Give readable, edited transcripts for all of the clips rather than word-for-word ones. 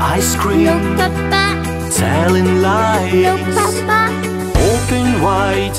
ice cream. No, Papa. Telling lies. No, Papa. Open wide.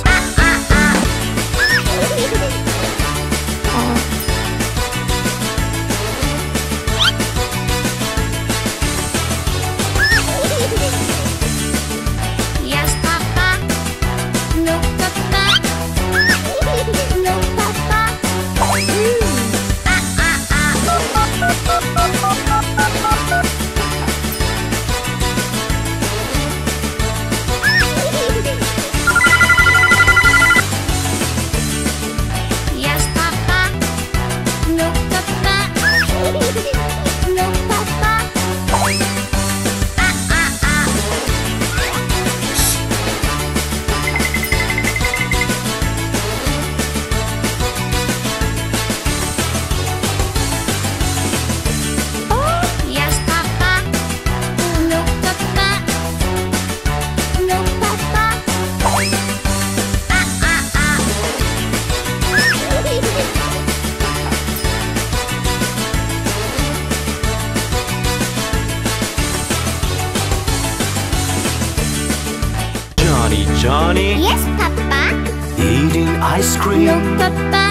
Johny. Yes, Papa. Eating ice cream. No, Papa.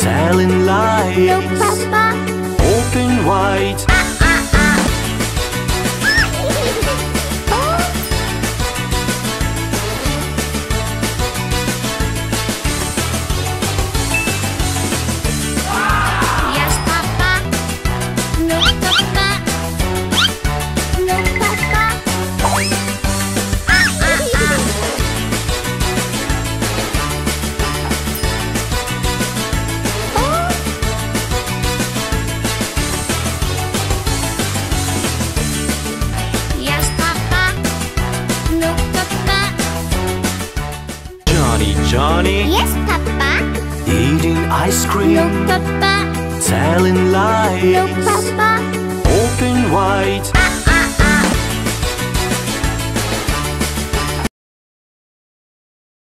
Telling lies. No, Papa. Open wide. Johny. Yes, Papa. Eating ice cream. No, Papa. Telling lies. No, Papa. Open wide.